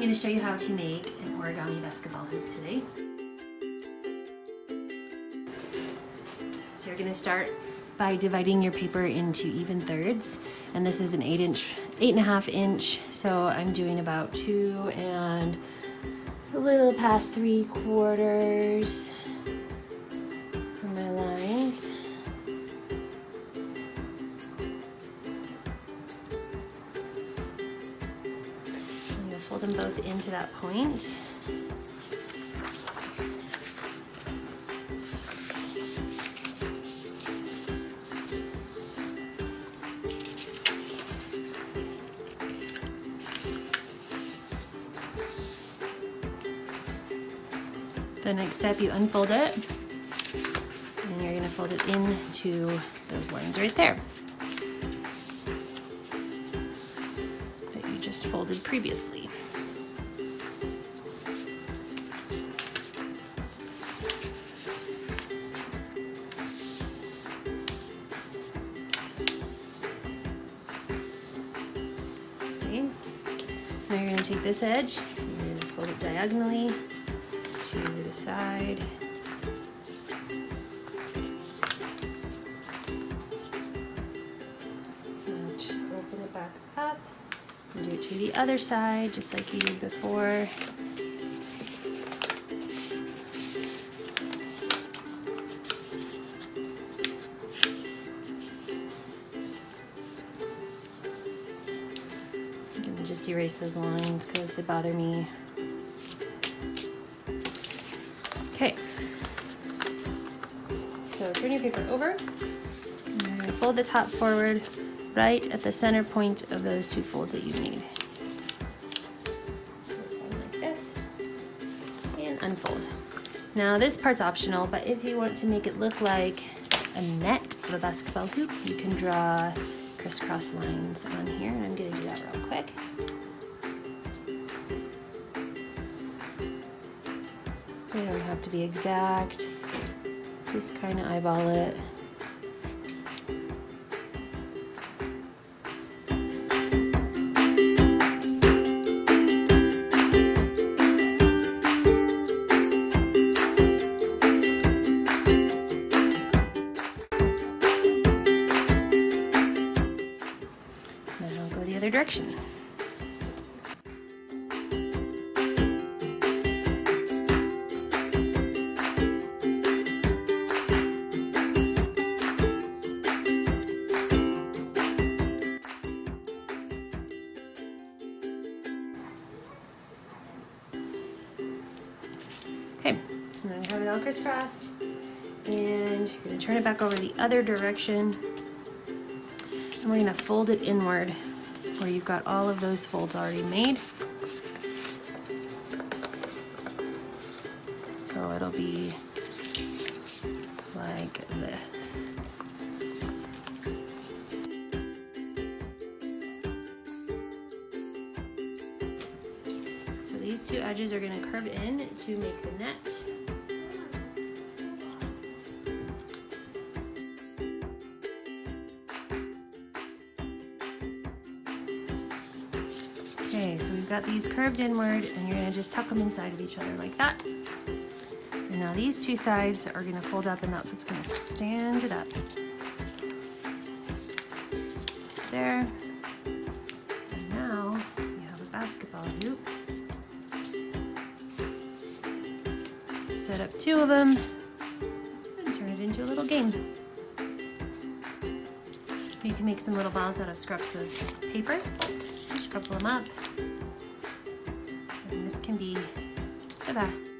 I'm going to show you how to make an origami basketball hoop today. So you're going to start by dividing your paper into even thirds, and this is an 8.5 inch, so I'm doing about 2 and a little past 3/4 for my lines. I'm going to fold them both into that point. The next step, you unfold it, and you're going to fold it into those lines right there that you just folded previously. Okay. Now you're going to take this edge, and you're going to fold it diagonally to the side. And just open it back up and do it to the other side, just like you did before. I'm gonna just erase those lines because they bother me. Okay, so turn your paper over, and you're going to fold the top forward right at the center point of those two folds that you made. So fold like this, and unfold. Now this part's optional, but if you want to make it look like a net of a basketball hoop, you can draw crisscross lines on here, and I'm going to do that real quick. You don't have to be exact, just kind of eyeball it. Then I'll go the other direction. Okay, and then have it all crisscrossed, and you're going to turn it back over the other direction, and we're going to fold it inward where you've got all of those folds already made. So it'll be like this. These two edges are going to curve in to make the net. Okay, so we've got these curved inward, and you're going to just tuck them inside of each other like that. And now these two sides are going to fold up, and that's what's going to stand it up. There. And now you have a basketball hoop. Set up two of them and turn it into a little game. You can make some little balls out of scraps of paper, scrapple them up, and this can be a basket.